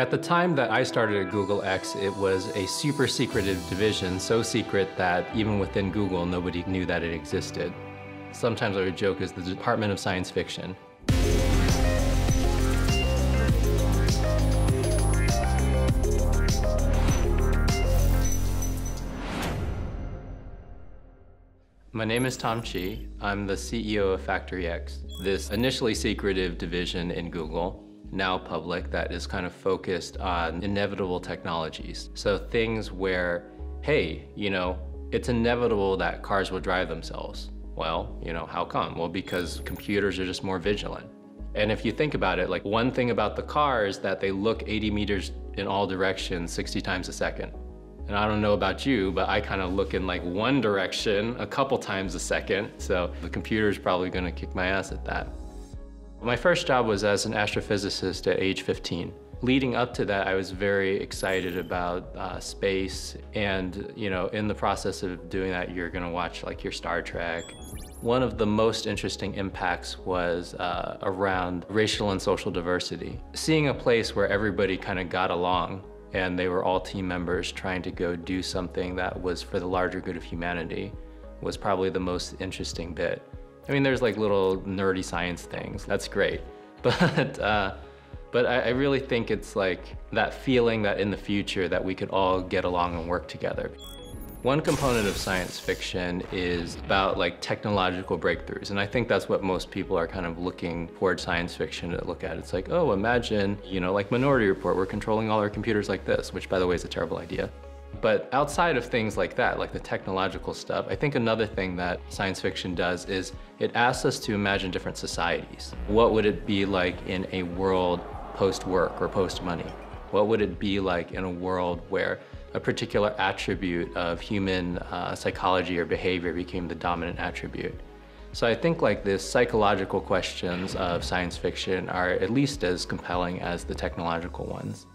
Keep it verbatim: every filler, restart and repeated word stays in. At the time that I started at Google X, it was a super secretive division, so secret that even within Google, nobody knew that it existed. Sometimes I would joke as the Department of Science Fiction. My name is Tom Chi. I'm the C E O of Factory X, this initially secretive division in Google, now public, that is kind of focused on inevitable technologies. So things where, hey, you know, it's inevitable that cars will drive themselves. Well, you know, how come? Well, because computers are just more vigilant. And if you think about it, like one thing about the car is that they look eighty meters in all directions sixty times a second. And I don't know about you, but I kind of look in like one direction a couple times a second. So the computer's probably gonna kick my ass at that. My first job was as an astrophysicist at age fifteen. Leading up to that, I was very excited about uh, space. And, you know, in the process of doing that, you're gonna watch like your Star Trek. One of the most interesting impacts was uh, around racial and social diversity. Seeing a place where everybody kind of got along and they were all team members trying to go do something that was for the larger good of humanity was probably the most interesting bit. I mean, there's like little nerdy science things, that's great. But, uh, but I, I really think it's like that feeling that in the future that we could all get along and work together. One component of science fiction is about like technological breakthroughs. And I think that's what most people are kind of looking toward science fiction to look at. It's like, oh, imagine, you know, like Minority Report, we're controlling all our computers like this, which by the way is a terrible idea. But outside of things like that, like the technological stuff, I think another thing that science fiction does is it asks us to imagine different societies. What would it be like in a world post-work or post-money? What would it be like in a world where a particular attribute of human uh, psychology or behavior became the dominant attribute? So I think like the psychological questions of science fiction are at least as compelling as the technological ones.